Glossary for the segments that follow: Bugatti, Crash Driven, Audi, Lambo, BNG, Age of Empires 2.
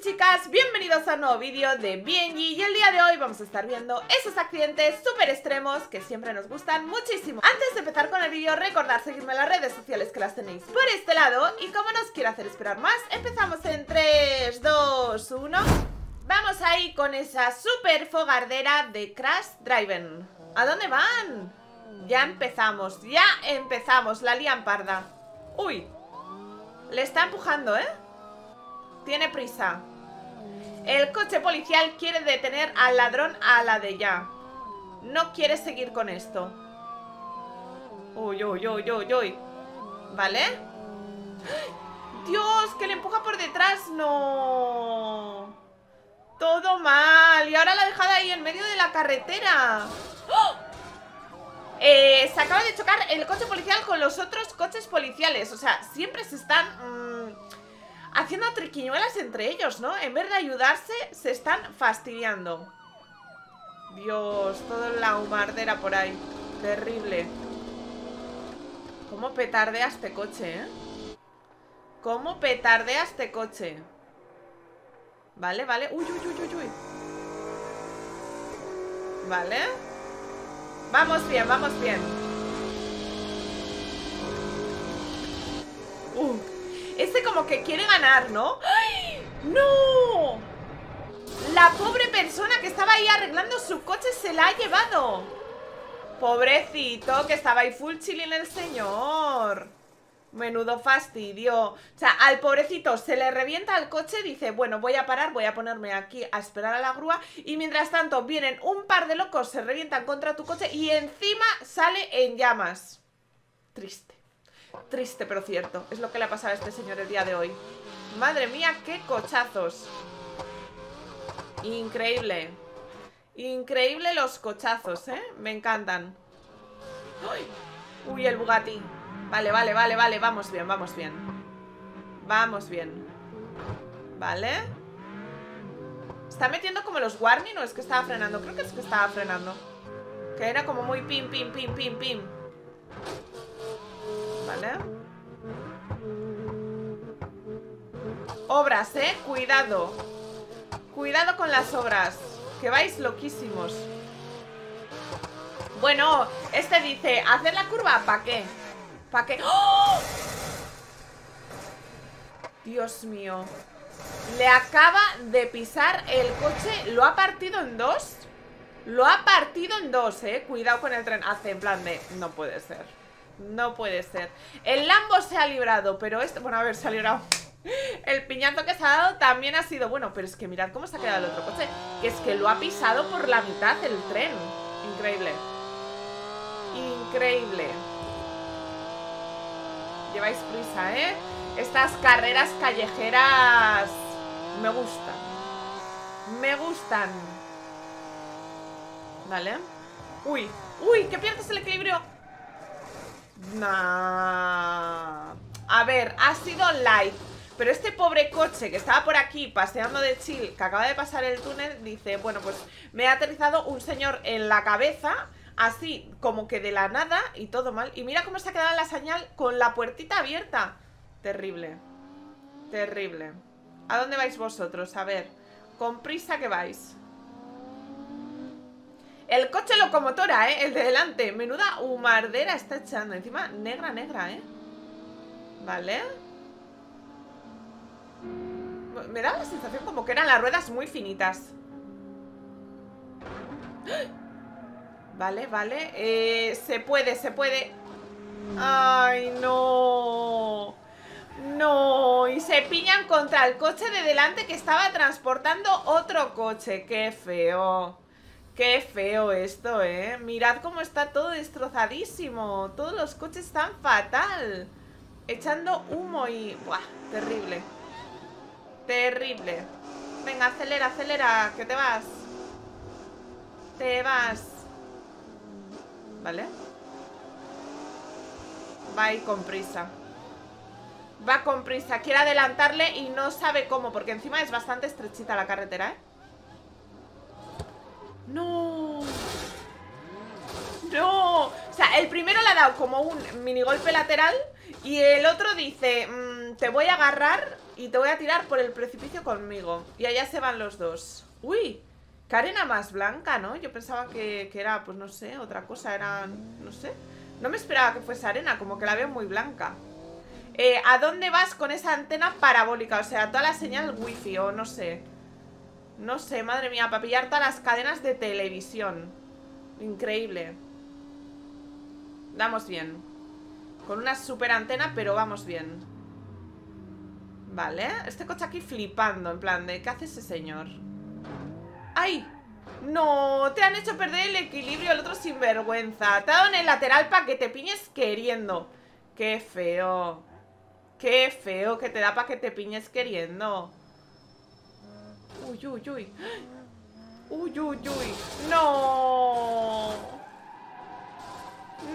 y chicas, bienvenidos a un nuevo vídeo de BNG. Y el día de hoy vamos a estar viendo esos accidentes súper extremos que siempre nos gustan muchísimo. Antes de empezar con el vídeo, recordad seguirme en las redes sociales, que las tenéis por este lado. Y como no os quiero hacer esperar más, empezamos en 3, 2, 1. Vamos ahí con esa súper fogardera de Crash Driven. ¿A dónde van? Ya empezamos, la lían parda. Uy, le está empujando, ¿eh? Tiene prisa. El coche policial quiere detener al ladrón a la de ya. No quiere seguir con esto. Uy, uy, uy, uy, uy. ¿Vale? ¡Dios! Que le empuja por detrás. ¡No! Todo mal. Y ahora la ha dejado ahí en medio de la carretera. ¡Oh! Se acaba de chocar el coche policial con los otros coches policiales. O sea, siempre se están... haciendo triquiñuelas entre ellos, ¿no? En vez de ayudarse, se están fastidiando. Dios, toda la humardera por ahí. Terrible. ¿Cómo petardea este coche, eh? ¿Cómo petardea este coche? Vale, vale. Uy, uy, uy, uy, uy. Vale. Vamos bien, vamos bien. Este como que quiere ganar, ¿no? ¡Ay! ¡No! La pobre persona que estaba ahí arreglando su coche se la ha llevado. Pobrecito, que estaba ahí full chilling el señor. Menudo fastidio. O sea, al pobrecito se le revienta el coche, dice, bueno, voy a parar, voy a ponerme aquí a esperar a la grúa. Y mientras tanto vienen un par de locos, se revientan contra tu coche y encima sale en llamas. Triste. Triste, pero cierto. Es lo que le ha pasado a este señor el día de hoy. Madre mía, qué cochazos. Increíble. Increíble los cochazos, ¿eh? Me encantan. ¡Ay! Uy, el Bugatti. Vale, vale, vale, vale. Vamos bien, vamos bien. Vamos bien. Vale. Está metiendo como los warning, ¿o es que estaba frenando? Creo que es que estaba frenando. Que era como muy pim, pim, pim, pim, pim. ¿Vale? Obras, ¿eh? Cuidado. Cuidado con las obras, que vais loquísimos. Bueno, este dice, ¿hacer la curva? ¿Para qué? ¿Para qué? ¡Oh! Dios mío. Le acaba de pisar el coche. ¿Lo ha partido en dos? Lo ha partido en dos, ¿eh? Cuidado con el tren. Hace en plan de, no puede ser. No puede ser. El Lambo se ha librado, pero esto... Bueno, a ver, se ha librado. El piñazo que se ha dado también ha sido... Bueno, pero es que mirad cómo se ha quedado el otro coche. Que es que lo ha pisado por la mitad el tren. Increíble. Increíble. Lleváis prisa, ¿eh? Estas carreras callejeras... Me gustan. Me gustan. Vale. Uy, uy, que pierdes el equilibrio. Nah. A ver, ha sido light. Pero este pobre coche que estaba por aquí paseando de chill, que acaba de pasar el túnel, dice, bueno, pues me ha aterrizado un señor en la cabeza, así como que de la nada, y todo mal. Y mira cómo se ha quedado la señal con la puertita abierta. Terrible. Terrible. ¿A dónde vais vosotros? A ver, con prisa que vais. El coche locomotora, ¿eh? El de delante. Menuda humardera está echando. Encima, negra, negra, ¿eh? Vale. Me da la sensación como que eran las ruedas muy finitas. Vale, vale. Se puede, se puede. ¡Ay, no! ¡No! Y se piñan contra el coche de delante que estaba transportando otro coche. ¡Qué feo! Qué feo esto, ¿eh? Mirad cómo está todo destrozadísimo. Todos los coches están fatal. Echando humo y... ¡Buah! Terrible. Terrible. Venga, acelera, acelera, que te vas. Te vas. ¿Vale? Va ahí con prisa. Va con prisa. Quiere adelantarle y no sabe cómo, porque encima es bastante estrechita la carretera, ¿eh? ¡No! ¡No! O sea, el primero le ha dado como un mini golpe lateral y el otro dice, te voy a agarrar y te voy a tirar por el precipicio conmigo. Y allá se van los dos. ¡Uy! ¡Qué arena más blanca!, ¿no? Yo pensaba que era, pues no sé, otra cosa. Era, no sé. No me esperaba que fuese arena, como que la veo muy blanca. ¿A dónde vas con esa antena parabólica? O sea, toda la señal wifi o no sé. No sé, madre mía, para pillar todas las cadenas de televisión. Increíble. Vamos bien. Con una super antena, pero vamos bien. Vale, este coche aquí flipando, en plan de, ¿qué hace ese señor? ¡Ay! ¡No! Te han hecho perder el equilibrio, el otro sinvergüenza. Te ha dado en el lateral para que te piñes queriendo. ¡Qué feo! ¡Qué feo que te da para que te piñes queriendo! ¡Uy, uy, uy! ¡Uy, uy, uy! ¡No!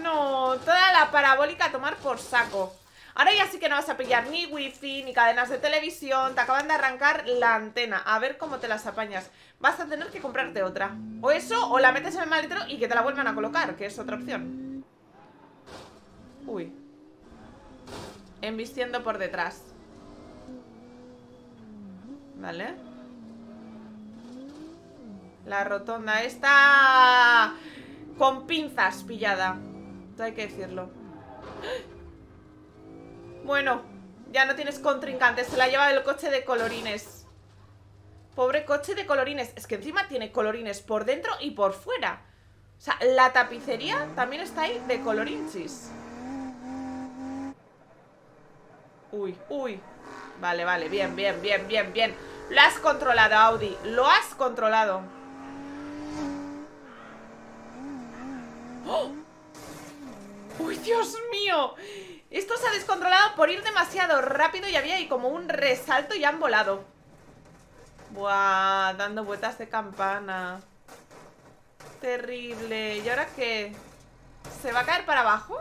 ¡No! Toda la parabólica a tomar por saco. Ahora ya sí que no vas a pillar ni wifi, ni cadenas de televisión. Te acaban de arrancar la antena. A ver cómo te las apañas. Vas a tener que comprarte otra. O eso, o la metes en el maletero y que te la vuelvan a colocar, que es otra opción. Uy. Embistiendo por detrás. Vale. La rotonda está con pinzas pillada. Esto hay que decirlo. Bueno, ya no tienes contrincante. Se la lleva el coche de colorines. Pobre coche de colorines. Es que encima tiene colorines por dentro y por fuera. O sea, la tapicería también está ahí de colorinchis. Uy, uy. Vale, vale, bien, bien, bien, bien, bien. Lo has controlado, Audi. Lo has controlado. ¡Oh! ¡Uy, Dios mío! Esto se ha descontrolado por ir demasiado rápido y había ahí como un resalto y han volado. Buah, dando vueltas de campana. Terrible. ¿Y ahora qué? ¿Se va a caer para abajo?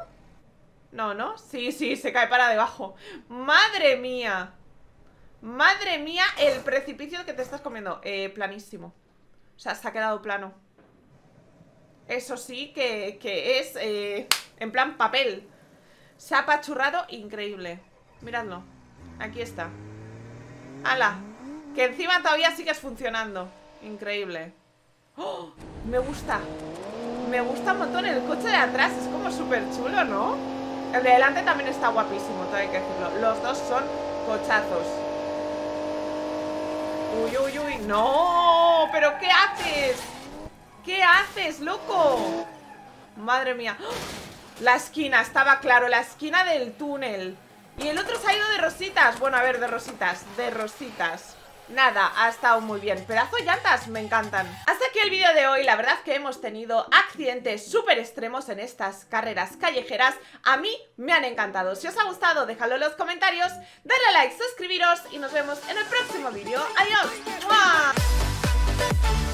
No, ¿no? Sí, sí, se cae para debajo. ¡Madre mía! ¡Madre mía el precipicio que te estás comiendo! Planísimo. O sea, se ha quedado plano. Eso sí que es en plan papel. Se ha apachurrado increíble. Miradlo, aquí está. ¡Hala! Que encima todavía sigues funcionando. Increíble. ¡Oh! Me gusta. Me gusta un montón el coche de atrás. Es como súper chulo, ¿no? El de delante también está guapísimo, todo hay que decirlo. Los dos son cochazos. ¡Uy, uy, uy! ¡No! ¿Pero qué haces? ¿Qué haces, loco? Madre mía. ¡Oh! La esquina, estaba claro, la esquina del túnel. Y el otro se ha ido de rositas. Bueno, a ver, de rositas, de rositas. Nada, ha estado muy bien. Pedazo de llantas, me encantan. Hasta aquí el vídeo de hoy, la verdad que hemos tenido accidentes súper extremos en estas carreras callejeras. A mí me han encantado. Si os ha gustado, dejadlo en los comentarios. Darle a like, suscribiros y nos vemos en el próximo vídeo. ¡Adiós! ¡Mua!